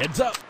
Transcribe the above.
Heads up.